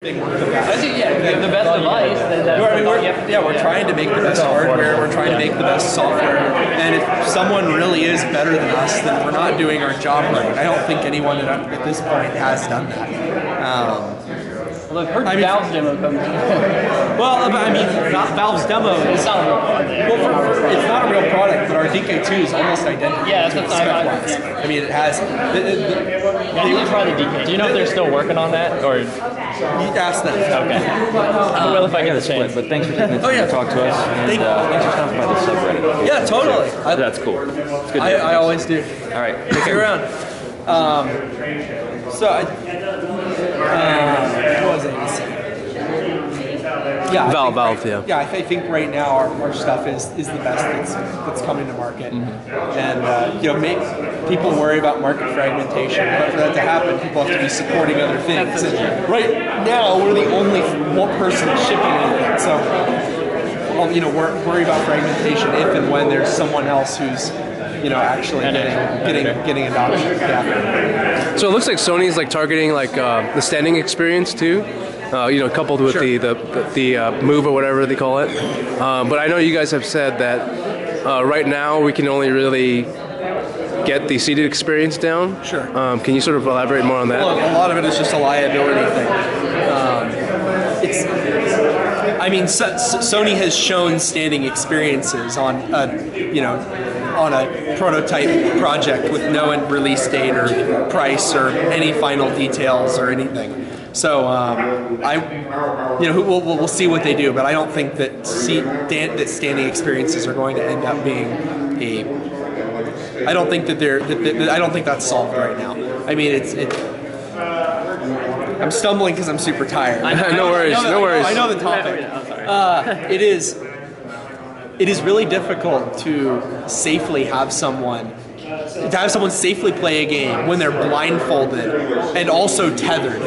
The best device. We're trying to make the best hardware, we're trying to make the best software, and if someone really is better than us, then we're not doing our job right. I don't think anyone at this point has done that. Well, I've heard Valve's demo comes in. Well, I mean, Valve's demo is not a real product. Well, it's not a real product, but our DK2 is almost identical. Yeah, that's what I mean, it has... try the DK2. Do you know if they're still working on that? Or? You ask them. Okay. Well, if I get a split, but thanks for taking the time to talk to us. And thanks for stopping by the subreddit. Yeah, totally. That's cool. It's good. I always do. All right. Take care. Around. I think right now our stuff is the best that's coming to market. Mm-hmm. And people worry about market fragmentation, but for that to happen, people have to be supporting other things. And right now, we're the only one person shipping anything, so worry about fragmentation if and when there's someone else who's actually getting adoption. Yeah. So it looks like Sony's targeting the standing experience too. Coupled with the move or whatever they call it. But I know you guys have said that right now we can only really get the seated experience down. Sure. Can you sort of elaborate more on that? Well, a lot of it is just a liability thing. Sony has shown standing experiences on on a prototype project with no release date or price or any final details or anything. So we'll see what they do, but I don't think that standing experiences are going to end up being a. I don't think that I don't think that's solved right now. I mean, I'm stumbling because I'm super tired. No worries. I know the topic. It is really difficult to safely have someone. To have someone safely play a game when they're blindfolded and also tethered,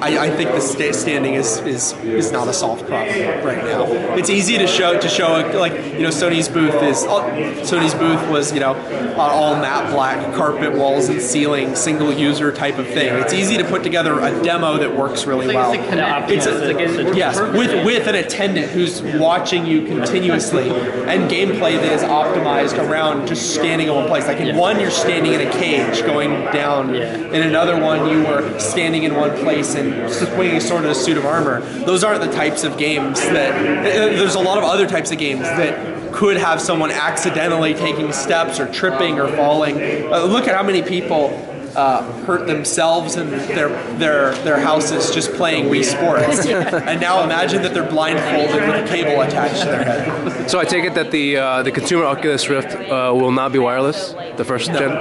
I think the standing is not a solved problem right now. It's easy to show Sony's booth was all matte black carpet, walls and ceiling, single user type of thing. It's easy to put together a demo that works really well. With an attendant who's watching you continuously and gameplay that is optimized around just standing in one place. Like in one, you're standing in a cage going down. In another one, you were standing in one place and swinging sort of a suit of armor. Those aren't the types of games there's a lot of other types of games that could have someone accidentally taking steps or tripping or falling. Look at how many people hurt themselves and their houses just playing Wii Sports. And now imagine that they're blindfolded with a cable attached to their head. So I take it that the consumer Oculus Rift will not be wireless, the first gen?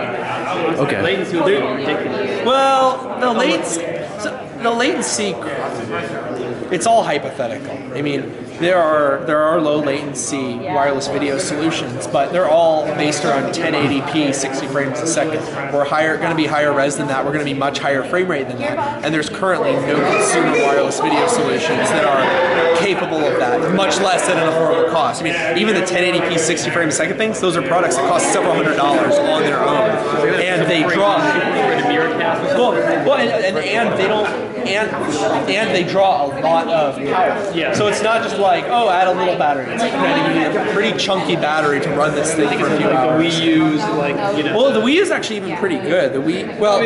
Okay. Latency will be ridiculous. Well, the latency, it's all hypothetical. I mean, there are low latency wireless video solutions, but they're all based around 1080p, 60 frames a second. We're going to be higher res than that. We're going to be much higher frame rate than that. And there's currently no consumer wireless video solutions that are capable of that, much less at an affordable cost. I mean, even the 1080p, 60 frames a second things, those are products that cost several $100s on their own, and they draw. And they draw a lot of power. Yeah. So it's not just like, add a little battery. It's like, you need a pretty chunky battery to run this thing for a few hours. The Wii U's Well, the Wii is actually even pretty good. The Wii, but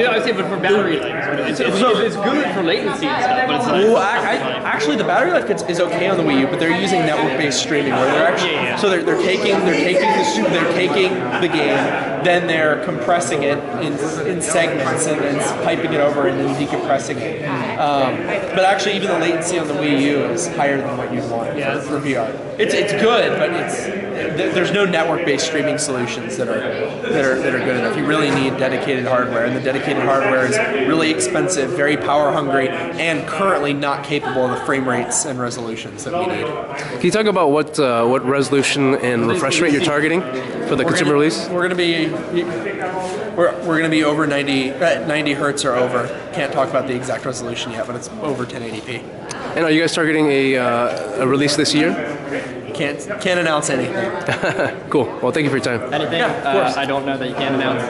for battery life, it's good for latency and stuff. But it's actually, the battery life is okay on the Wii U, but they're using network-based streaming where they're actually so they're taking the game. Then they're compressing it in segments and then piping it over and then decompressing it. But actually, even the latency on the Wii U is higher than what you want for VR. It's good, but there's no network-based streaming solutions that are good enough. You really need dedicated hardware, and the dedicated hardware is really expensive, very power hungry, and currently not capable of the frame rates and resolutions that we need. Can you talk about what resolution and refresh rate you're targeting for the consumer release? We're gonna be over 90 hertz or over. Can't talk about the exact resolution yet, but it's over 1080p. And are you guys targeting a release this year? Can't announce anything. Cool. Well, thank you for your time. Anything? Yeah, of course. I don't know that you can announce.